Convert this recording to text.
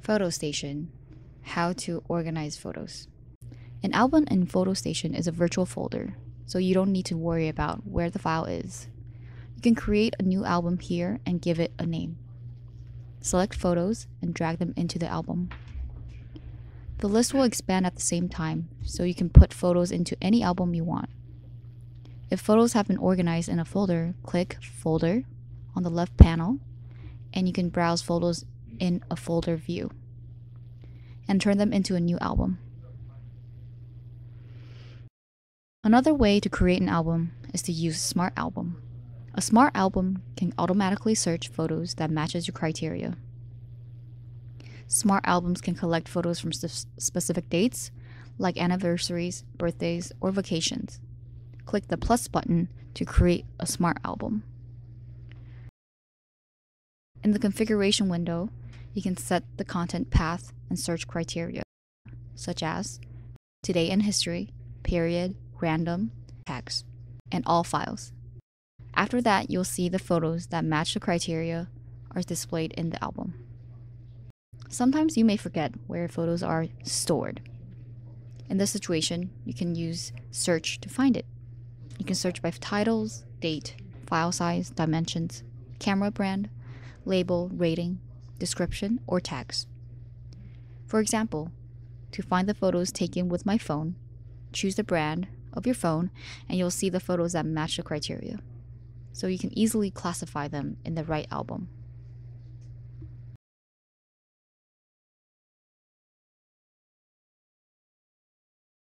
Photo Station, how to organize photos. An album in Photo Station is a virtual folder, so you don't need to worry about where the file is. You can create a new album here and give it a name. Select photos and drag them into the album. The list will expand at the same time, so you can put photos into any album you want. If photos have been organized in a folder, click Folder on the left panel, and you can browse photos in a folder view and turn them into a new album. Another way to create an album is to use Smart Album. A Smart Album can automatically search photos that matches your criteria. Smart Albums can collect photos from specific dates, like anniversaries, birthdays, or vacations. Click the plus button to create a Smart Album. In the configuration window, you can set the content path and search criteria, such as today in history, period, random, tags, and all files. After that, you'll see the photos that match the criteria are displayed in the album. Sometimes you may forget where photos are stored. In this situation, you can use search to find it. You can search by titles, date, file size, dimensions, camera brand, label, rating, description, or tags. For example, to find the photos taken with my phone, choose the brand of your phone, and you'll see the photos that match the criteria, so you can easily classify them in the right album.